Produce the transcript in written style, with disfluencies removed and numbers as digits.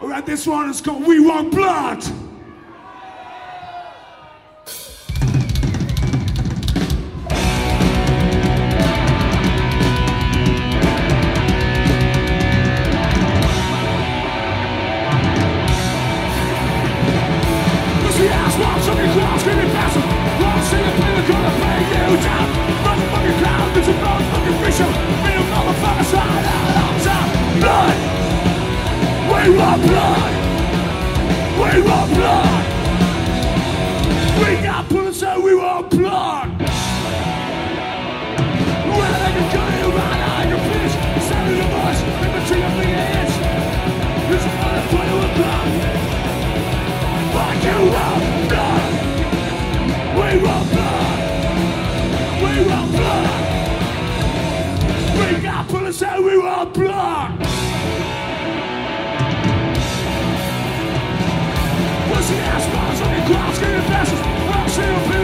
All right, this one is called We Want Blood. We want blood! We want blood! We got bullets and we want blood! Well, I can cut it right out of your face. Stand in the voice, in between your fingers. It's a fun to put you with blood. But you want blood! We want blood! We want blood! We got bullets and we want blood! As far as I can, I'm scared of bastards.